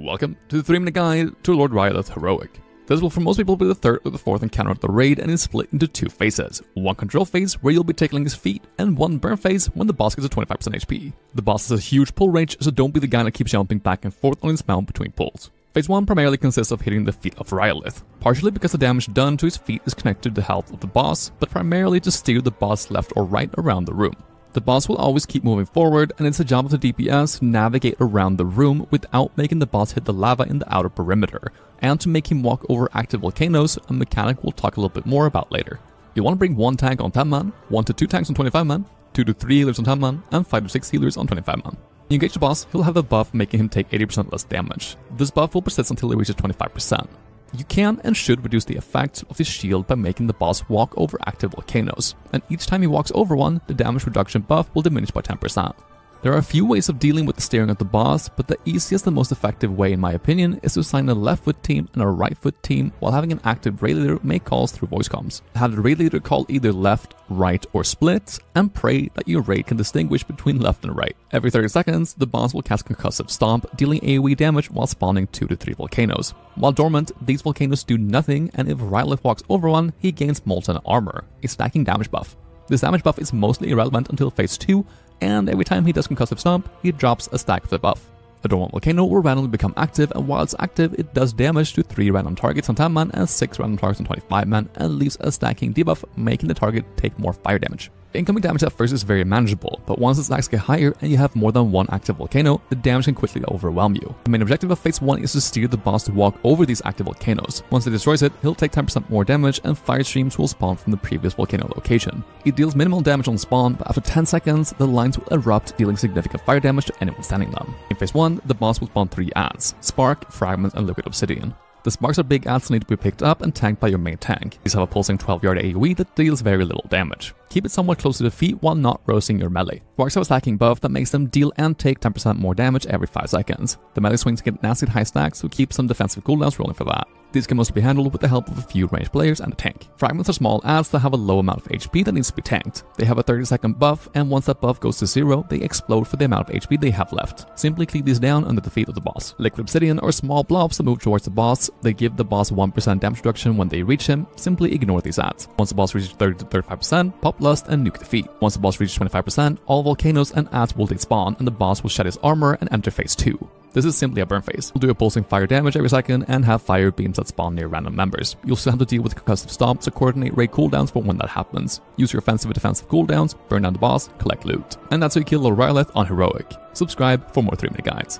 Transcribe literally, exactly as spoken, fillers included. Welcome to the three minute guide to Lord Rhyolith Heroic. This will for most people be the third or the fourth encounter of the raid and is split into two phases. One control phase where you'll be tickling his feet, and one burn phase when the boss gets a twenty-five percent H P. The boss has a huge pull range, so don't be the guy that keeps jumping back and forth on his mount between pulls. Phase one primarily consists of hitting the feet of Rhyolith, partially because the damage done to his feet is connected to the health of the boss, but primarily to steer the boss left or right around the room. The boss will always keep moving forward, and it's the job of the D P S to navigate around the room without making the boss hit the lava in the outer perimeter, and to make him walk over active volcanoes, a mechanic we'll talk a little bit more about later. You'll want to bring one tank on ten man, one to two tanks on twenty-five man, two to three healers on ten man, and five to six healers on twenty-five man. When you engage the boss, he'll have a buff making him take eighty percent less damage. This buff will persist until he reaches twenty-five percent. You can and should reduce the effect of his shield by making the boss walk over active volcanoes, and each time he walks over one, the damage reduction buff will diminish by ten percent. There are a few ways of dealing with the staring at the boss, but the easiest and most effective way in my opinion is to assign a left foot team and a right foot team while having an active raid leader make calls through voice comms. Have the raid leader call either left, right or split, and pray that your raid can distinguish between left and right. Every thirty seconds, the boss will cast Concussive Stomp, dealing AoE damage while spawning two to three volcanoes. While dormant, these volcanoes do nothing, and if Rhyolith walks over one, he gains Molten Armor, a stacking damage buff. This damage buff is mostly irrelevant until phase two, and every time he does Concussive Stomp, he drops a stack of the buff. A dormant volcano will randomly become active, and while it's active, it does damage to three random targets on ten man and six random targets on twenty-five man, and leaves a stacking debuff, making the target take more fire damage. Incoming damage at first is very manageable, but once the stacks get higher and you have more than one active volcano, the damage can quickly overwhelm you. The main objective of phase one is to steer the boss to walk over these active volcanoes. Once it destroys it, he'll take ten percent more damage and fire streams will spawn from the previous volcano location. It deals minimal damage on spawn, but after ten seconds, the lines will erupt, dealing significant fire damage to anyone standing them. In phase one, the boss will spawn three ants: Spark, Fragment, and Liquid Obsidian. The sparks are big ants that need to be picked up and tanked by your main tank. These have a pulsing twelve yard AoE that deals very little damage. Keep it somewhat close to the feet while not roasting your melee. Sparks have a stacking buff that makes them deal and take ten percent more damage every five seconds. The melee swings get nasty high stacks, so keep some defensive cooldowns rolling for that. These can mostly be handled with the help of a few ranged players and a tank. Fragments are small ants that have a low amount of H P that needs to be tanked. They have a thirty second buff, and once that buff goes to zero, they explode for the amount of H P they have left. Simply cleave these down under the feet of the boss. Liquid Obsidian are small blobs that move towards the boss. They give the boss one percent damage reduction when they reach him. Simply ignore these ants. Once the boss reaches thirty to thirty-five percent, pop Lust and nuke the feet. Once the boss reaches twenty-five percent, all volcanoes and ants will despawn, and the boss will shed his armor and enter phase two. This is simply a burn phase. You'll do a pulsing fire damage every second and have fire beams that spawn near random members. You'll still have to deal with Concussive Stomp, so coordinate raid cooldowns for when that happens. Use your offensive and defensive cooldowns, burn down the boss, collect loot. And that's how you kill Lord Rhyolith on Heroic. Subscribe for more three minute guides.